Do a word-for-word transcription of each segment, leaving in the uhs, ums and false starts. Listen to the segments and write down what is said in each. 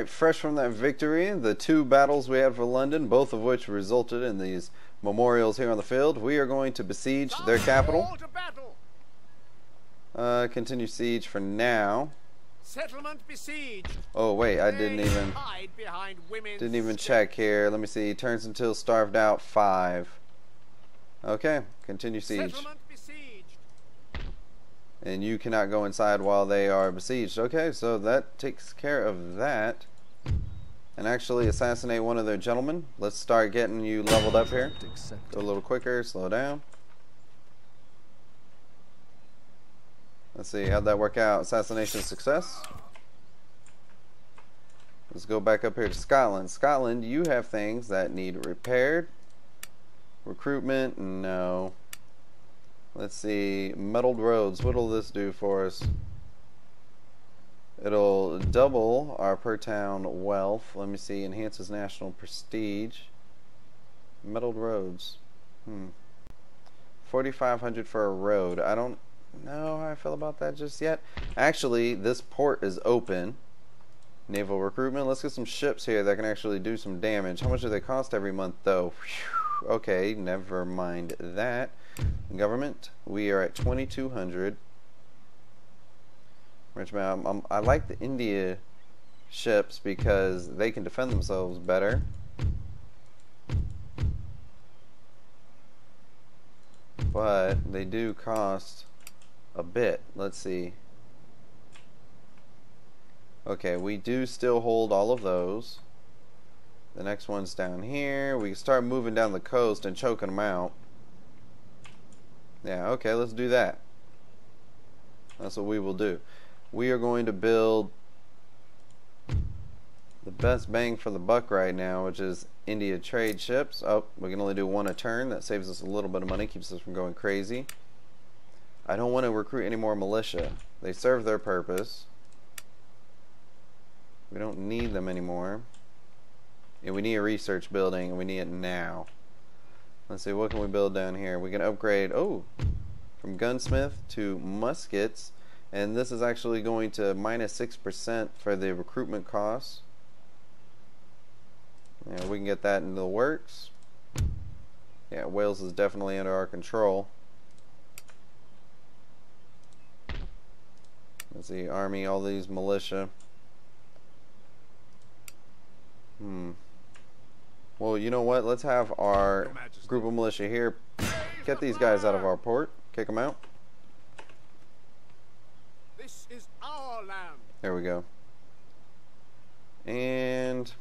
Alright, fresh from that victory, the two battles we had for London, both of which resulted in these memorials here on the field, we are going to besiege their capital. Uh, continue siege for now. Settlement besieged. Oh wait, I didn't even didn't even check here. Let me see. Turns until starved out five. Okay, continue siege. Settlement besieged. And you cannot go inside while they are besieged. Okay, so that takes care of that. And actually assassinate one of their gentlemen. Let's start getting you leveled up here. Go a little quicker. Slow down. Let's see, how'd that work out? Assassination success. Let's go back up here to Scotland. Scotland, you have things that need repaired. Recruitment, no. Let's see, metalled roads. What'll this do for us? It'll double our per town wealth. Let me see, enhances national prestige. Metalled roads. Hmm. forty-five hundred for a road. I don't know how I feel about that just yet. Actually, this port is open. Naval recruitment. Let's get some ships here that can actually do some damage. How much do they cost every month, though? Whew. Okay, never mind that. Government, we are at twenty-two hundred. Richmond, I'm, I'm, I like the India ships because they can defend themselves better. But they do cost a bit. Let's see. Okay, we do still hold all of those. The next one's down here. We can start moving down the coast and choking them out. Yeah, okay, let's do that. That's what we will do. We are going to build the best bang for the buck right now, which is India trade ships. Oh, we can only do one a turn. That saves us a little bit of money, keeps us from going crazy. I don't want to recruit any more militia. They serve their purpose. We don't need them anymore. And we need a research building, and we need it now. Let's see, what can we build down here? We can upgrade, oh, from gunsmith to muskets. And this is actually going to minus six percent for the recruitment costs. Yeah, we can get that into the works. Yeah, Wales is definitely under our control. Let's see, army, all these militia. Hmm. Well, you know what? Let's have our group of militia here. Get these guys out of our port. Kick them out. This is our land. There we go. And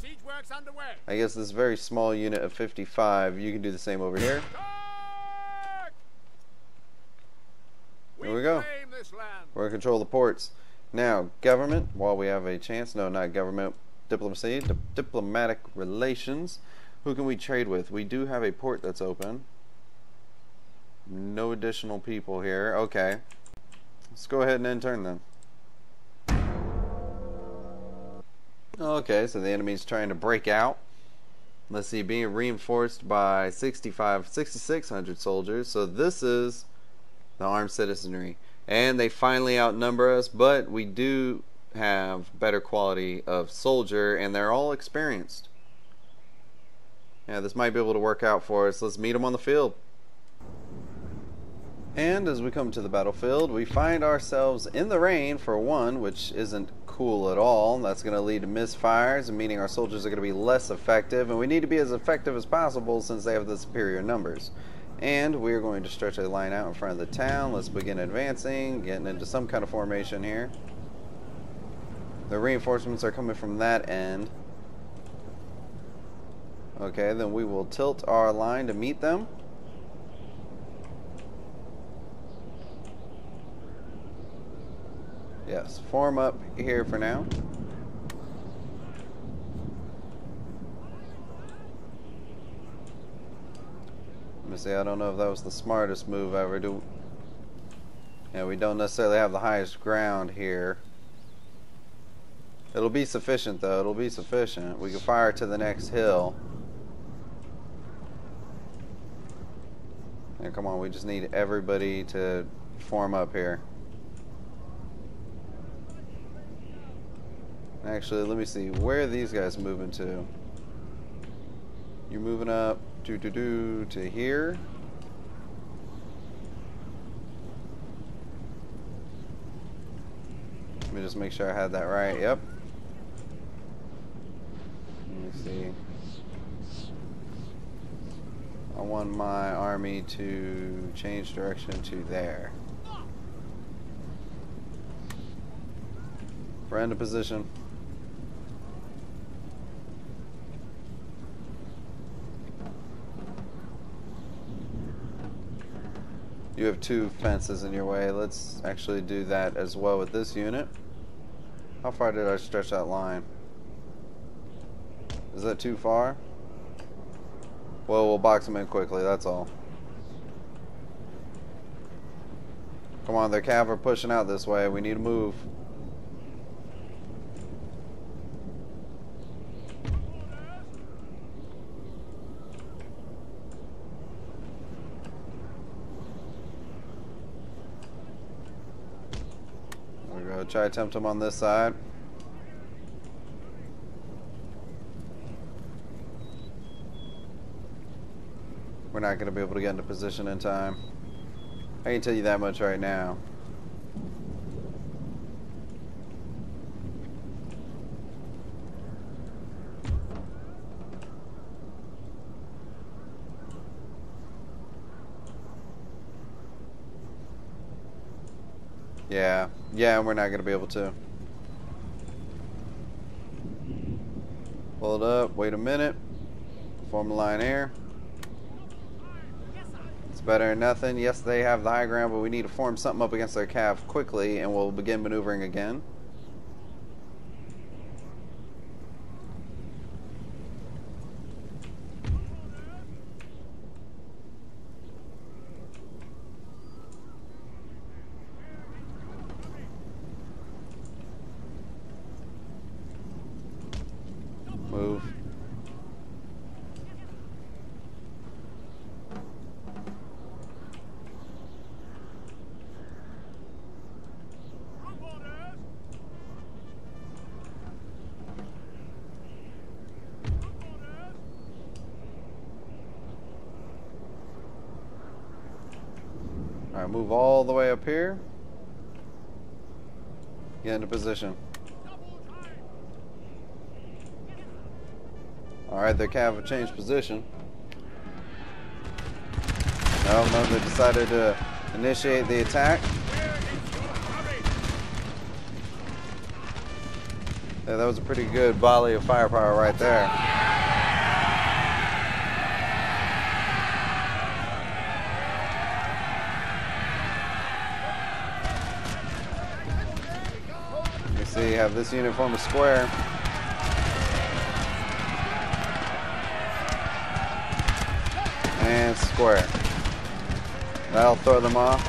siege works underway. I guess this very small unit of fifty-five, you can do the same over here. There we go. We're going to control the ports. Now, government, while we have a chance, no, not government, diplomacy, di diplomatic relations. Who can we trade with? We do have a port that's open. No additional people here. Okay. Let's go ahead and end turn then. Okay, so the enemy's trying to break out. Let's see, being reinforced by sixty-six hundred soldiers. So this is the armed citizenry, and they finally outnumber us, but we do have better quality of soldier, and they're all experienced. Yeah, this might be able to work out for us. Let's meet them on the field. And as we come to the battlefield, we find ourselves in the rain for one, which isn't cool at all. That's going to lead to misfires, meaning our soldiers are going to be less effective, and we need to be as effective as possible since they have the superior numbers. And we're going to stretch a line out in front of the town. Let's begin advancing, getting into some kind of formation here. The reinforcements are coming from that end. Okay, then we will tilt our line to meet them. Yes, form up here for now. Let me see, I don't know if that was the smartest move ever. Do yeah, we don't necessarily have the highest ground here. It'll be sufficient though, it'll be sufficient. We can fire to the next hill. And yeah, come on, we just need everybody to form up here. Actually, let me see. Where are these guys moving to? You're moving up doo doo doo to here. Let me just make sure I had that right. Yep. Let me see. I want my army to change direction to there. We're in a position. You have two fences in your way. Let's actually do that as well with this unit. How far did I stretch that line? Is that too far? Well, we'll box them in quickly, that's all. Come on, their cav are pushing out this way. We need to move. There we go. Try to tempt them on this side. We're not going to be able to get into position in time. I can tell you that much right now. Yeah, yeah, we're not going to be able to. Hold up, wait a minute. Form a line here. Better than nothing. Yes, they have the high ground, but we need to form something up against their cav quickly, and we'll begin maneuvering again. Move. Move all the way up here. Get into position. Alright, their cav have changed position. No, no, they decided to initiate the attack. Yeah, that was a pretty good volley of firepower right there. See, have this unit form a square. And square. That'll throw them off.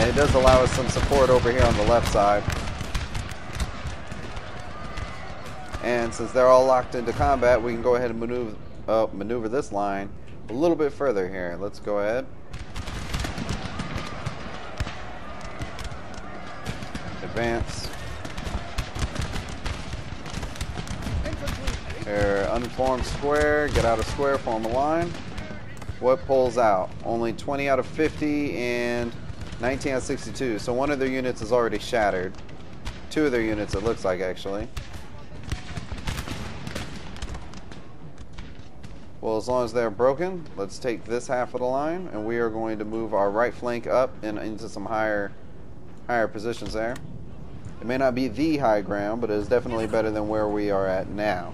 And it does allow us some support over here on the left side. And since they're all locked into combat, we can go ahead and maneuver, uh, maneuver this line a little bit further here. Let's go ahead. Advance. They're unformed square. Get out of square, form a line. What pulls out? Only twenty out of fifty and nineteen out of sixty-two. So one of their units is already shattered. Two of their units, it looks like, actually. Well, as long as they're broken, let's take this half of the line, and we are going to move our right flank up and into some higher, higher positions there. It may not be the high ground, but it is definitely better than where we are at now.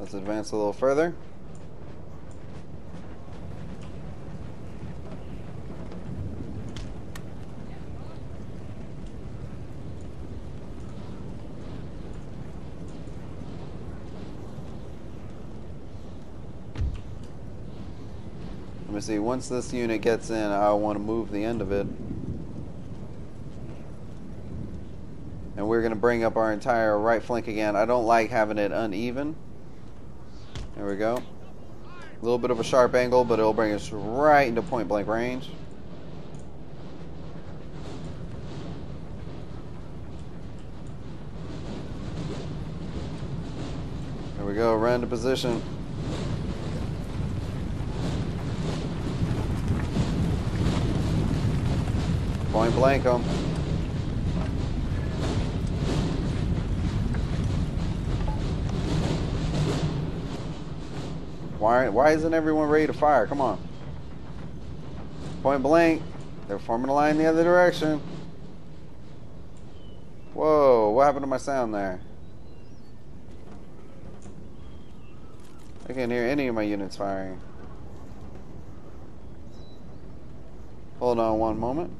Let's advance a little further. Let me see, once this unit gets in, I want to move the end of it. And we're going to bring up our entire right flank again. I don't like having it uneven. There we go. A little bit of a sharp angle, but it'll bring us right into point blank range. There we go, round to position. Point blank them. Why, why isn't everyone ready to fire? Come on. Point blank. They're forming a line the other direction. Whoa, what happened to my sound there? I can't hear any of my units firing. Hold on one moment.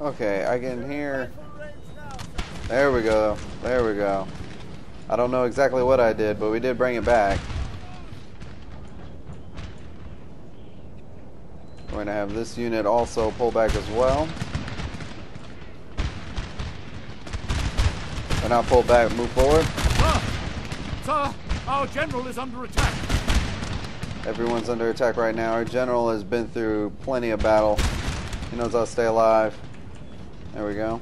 Okay, I can hear. There we go. There we go. I don't know exactly what I did, but we did bring it back. We're going to have this unit also pull back as well. And I'll pull back, move forward. Sir, sir, our general is under attack. Everyone's under attack right now. Our general has been through plenty of battle. He knows how to stay alive. There we go.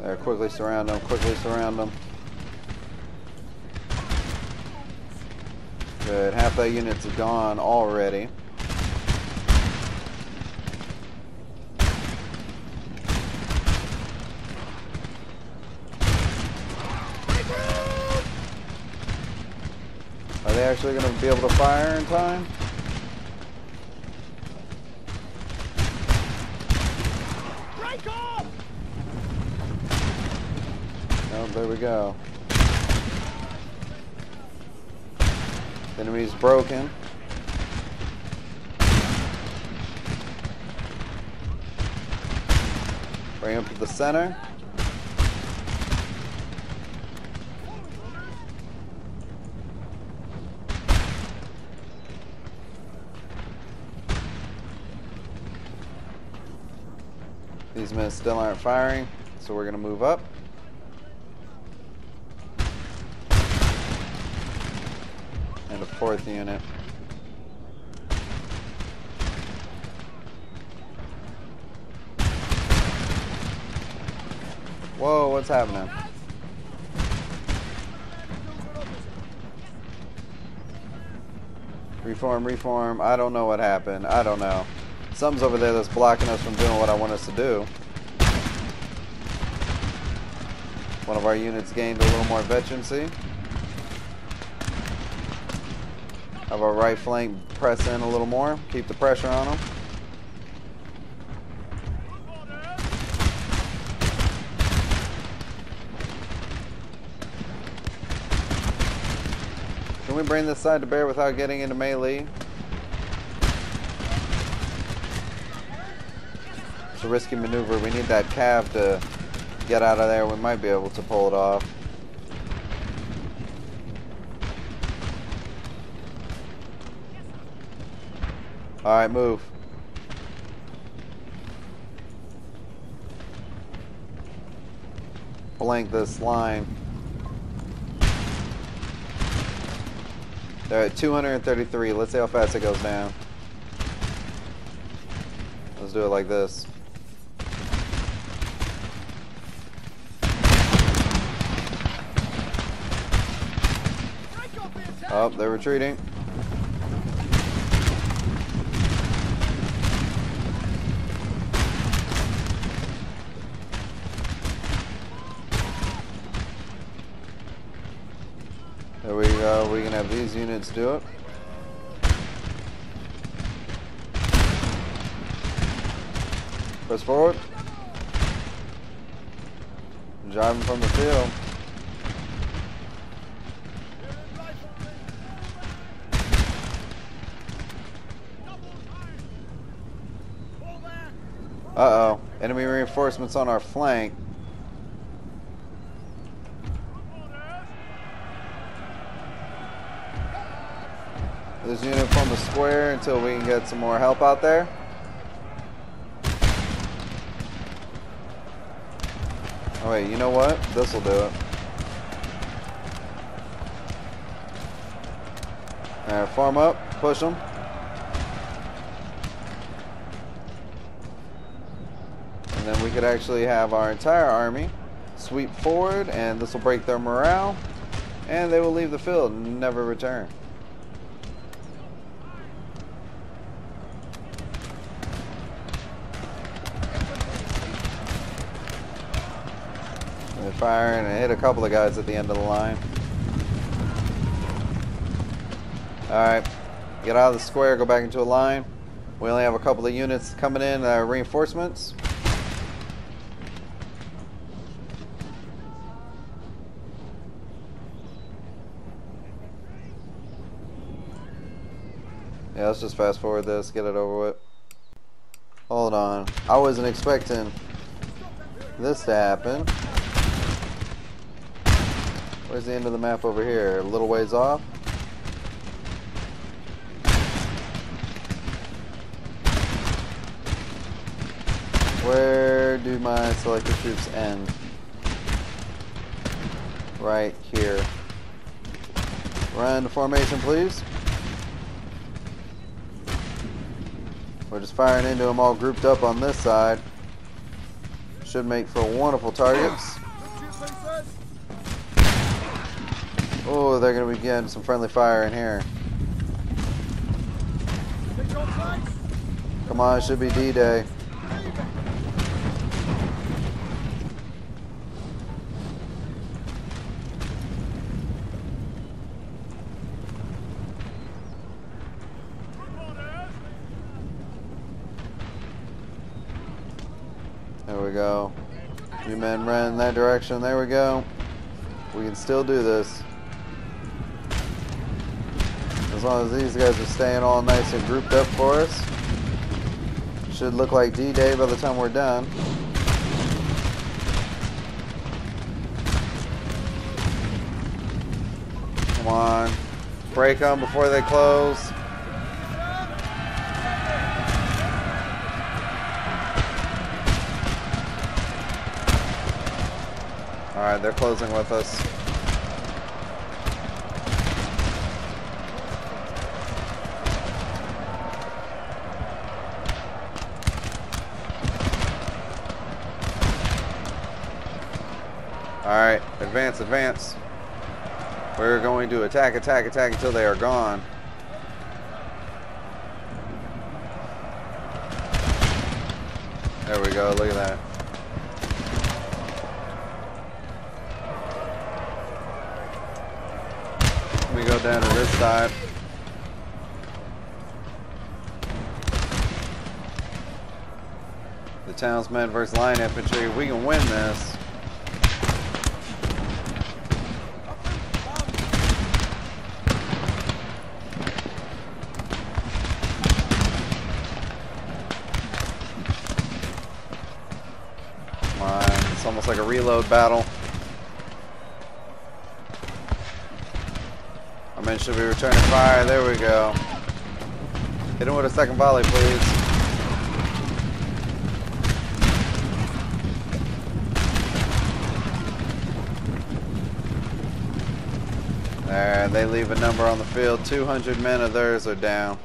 There, quickly surround them, quickly surround them. Good, half that unit's gone already. Are they actually going to be able to fire in time? Break off! Oh, there we go. The enemy's broken. Bring him to the center. These men still aren't firing, so we're going to move up. And a fourth unit. Whoa, what's happening? Reform, reform. I don't know what happened. I don't know. Something's over there that's blocking us from doing what I want us to do. One of our units gained a little more veterancy. Have our right flank press in a little more. Keep the pressure on them. Can we bring this side to bear without getting into melee? It's a risky maneuver. We need that cav to get out of there. We might be able to pull it off. Alright, move. Blank this line. They're at two hundred thirty-three. Let's see how fast it goes down. Let's do it like this. Oh, they're retreating. There we go. We can have these units do it. Press forward. Drive them from the field. Uh-oh, enemy reinforcements on our flank. This unit from the square until we can get some more help out there. Wait, you know what? This'll do it. Alright, farm up, push them. And then we could actually have our entire army sweep forward, and this will break their morale, and they will leave the field and never return. They fire and hit a couple of guys at the end of the line. Alright, get out of the square, go back into a line. We only have a couple of units coming in, uh, reinforcements. Yeah, let's just fast forward this, get it over with. Hold on. I wasn't expecting this to happen. Where's the end of the map over here? A little ways off. Where do my selected troops end? Right here. Run to formation, please. We're just firing into them all grouped up on this side. Should make for wonderful targets. Oh, they're going to be getting some friendly fire in here. Come on, it should be D-Day. There we go. You men ran in that direction. There we go. We can still do this. As long as these guys are staying all nice and grouped up for us. Should look like D-Day by the time we're done. Come on. Break them before they close. Alright, they're closing with us. Alright, advance, advance. We're going to attack, attack, attack until they are gone. There we go, look at that. We go down to this side. The townsmen versus line infantry. We can win this. Come on, it's almost like a reload battle. Should be returning fire. There we go. Hit him with a second volley, please. There, they leave a number on the field. two hundred men of theirs are down.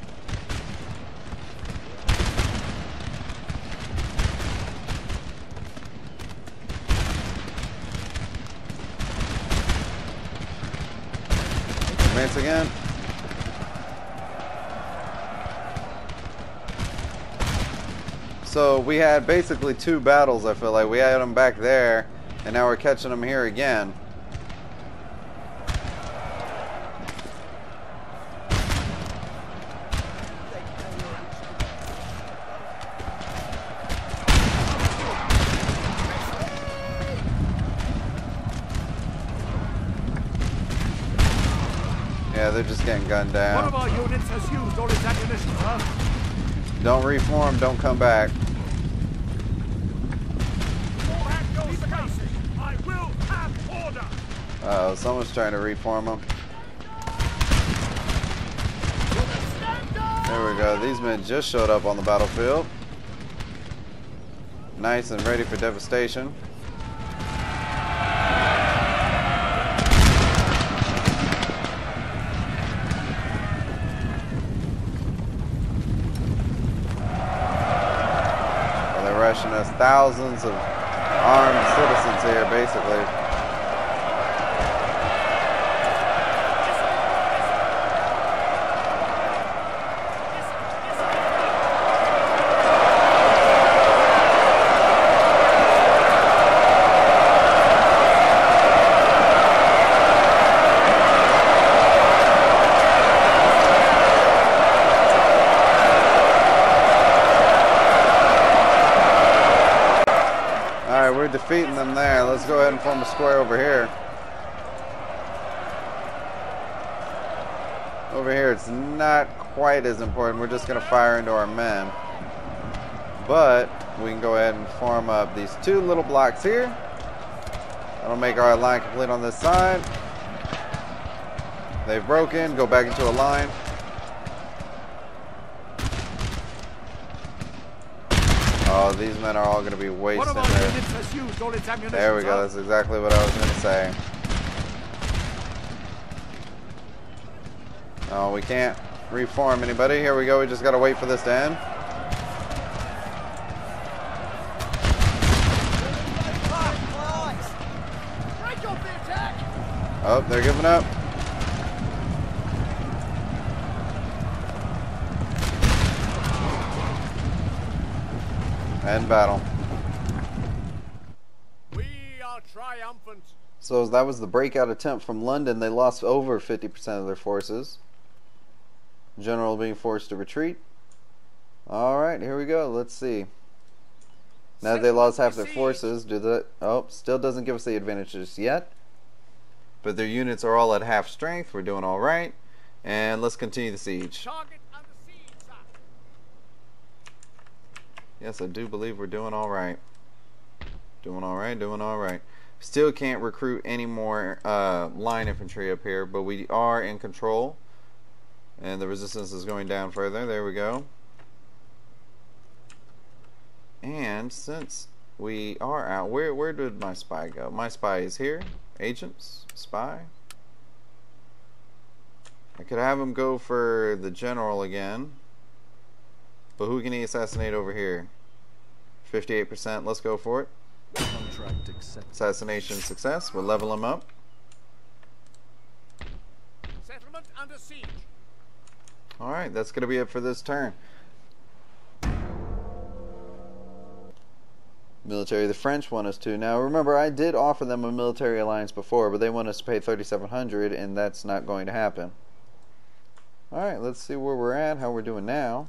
Advance again. So we had basically two battles, I feel like. We had them back there, and now we're catching them here again. Yeah, they're just getting gunned down. One of our units has used all its ammunition, huh? Don't reform, don't come back. Uh-oh, someone's trying to reform them. There we go. These men just showed up on the battlefield. Nice and ready for devastation. pushing us. Thousands of armed citizens here, basically. Defeating them there. Let's go ahead and form a square over here. Over here it's not quite as important. We're just going to fire into our men. But we can go ahead and form up these two little blocks here. That'll make our line complete on this side. They've broken. Go back into a line. Oh, these men are all going to be wasting their... There we go, that's exactly what I was going to say. Oh, we can't reform anybody. Here we go, we just got to wait for this to end. Oh, they're giving up. End battle. We are triumphant. So that was the breakout attempt from London. They lost over fifty percent of their forces. General being forced to retreat. Alright, here we go. Let's see. Now that they lost half their forces, do the... Oh, still doesn't give us the advantage just yet. But their units are all at half strength. We're doing alright. And let's continue the siege. Target. Yes, I do believe we're doing all right. Doing all right, doing all right. Still can't recruit any more uh, line infantry up here, but we are in control. And the resistance is going down further. There we go. And since we are out, where, where did my spy go? My spy is here. Agents, spy. I could have him go for the general again. But who can he assassinate over here? fifty-eight percent. Let's go for it. Contract accepted. Assassination success. We'll level him up. Settlement under siege. All right, that's going to be it for this turn. Military of the French want us to. Now, remember, I did offer them a military alliance before, but they want us to pay thirty-seven hundred, and that's not going to happen. All right, let's see where we're at, how we're doing now.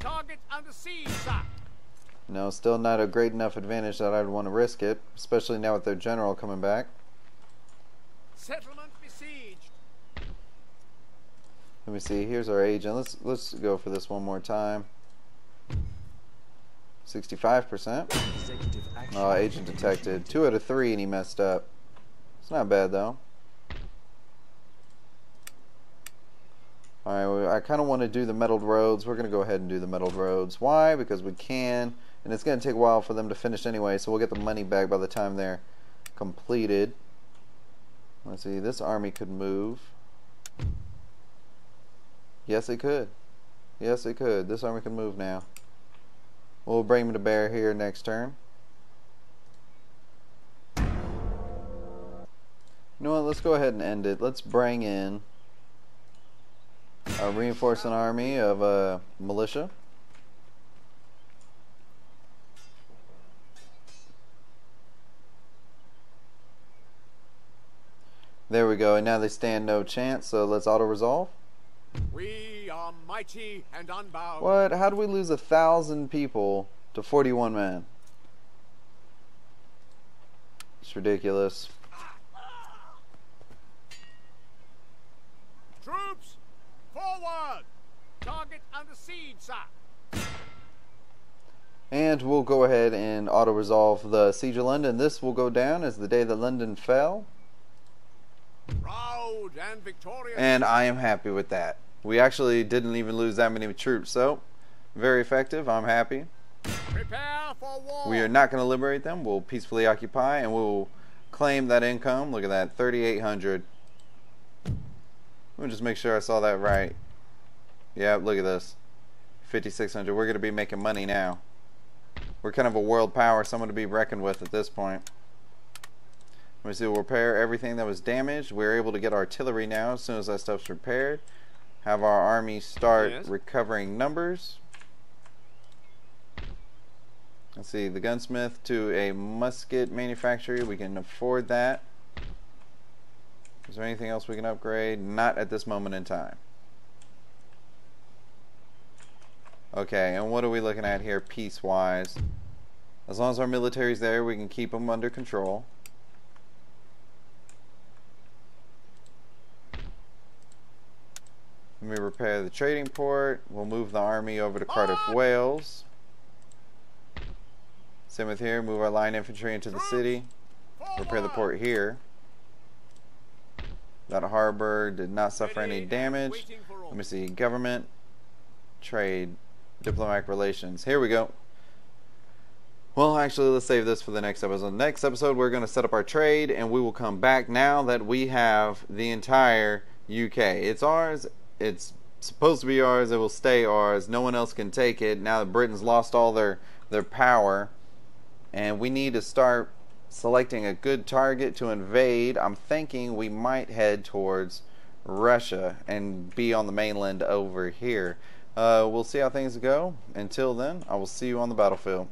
Target under siege, sir. No, still not a great enough advantage that I'd want to risk it, especially now with their general coming back. Settlement besieged. Let me see. Here's our agent. Let's let's go for this one more time. Sixty-five percent. Oh, agent detected. Two out of three, and he messed up. It's not bad though. Alright, I kind of want to do the metalled roads. We're going to go ahead and do the metalled roads. Why? Because we can, and it's going to take a while for them to finish anyway, so we'll get the money back by the time they're completed. Let's see, this army could move. Yes, it could. Yes, it could. This army can move now. We'll bring them to bear here next turn. You know what? Let's go ahead and end it. Let's bring in a reinforcing army of uh, militia. There we go, and now they stand no chance, so let's auto-resolve. We are mighty and unbound. What? How do we lose a thousand people to forty-one men? It's ridiculous. Troops! Forward! Target under siege, sir. And we'll go ahead and auto-resolve the Siege of London. This will go down as the day that London fell. Proud and victorious. And I am happy with that. We actually didn't even lose that many troops, so very effective. I'm happy. Prepare for war. We are not going to liberate them. We'll peacefully occupy, and we'll claim that income. Look at that, thirty-eight hundred. Let me just make sure I saw that right. Yeah, look at this. fifty-six hundred. We're going to be making money now. we're kind of a world power, someone to be reckoned with at this point. We see we'll repair everything that was damaged. We're able to get artillery now as soon as that stuff's repaired. Have our army start yes. recovering numbers. Let's see, the gunsmith to a musket manufacturer. We can afford that. Is there anything else we can upgrade? Not at this moment in time. Okay, and what are we looking at here peace-wise? As long as our military's there, we can keep them under control. Let me repair the trading port. We'll move the army over to Cardiff, ah! Wales. Same with here, move our line infantry into the city. Repair the port here. That harbor did not suffer any damage. Let me see, government, trade, diplomatic relations. Here we go. Well, actually, let's save this for the next episode. Next episode, we're going to set up our trade, and we will come back now that we have the entire U K. It's ours. It's supposed to be ours. It will stay ours. No one else can take it. Now that Britain's lost all their, their power, and we need to start selecting a good target to invade. I'm thinking we might head towards Russia and be on the mainland over here. Uh, we'll see how things go. Until then, I will see you on the battlefield.